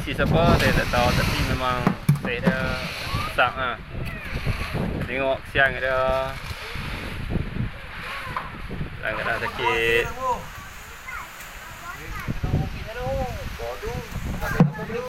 isi siapa saya tak tahu, tapi memang saya dah besar lah. Tengok siang dia, orang kena sakit.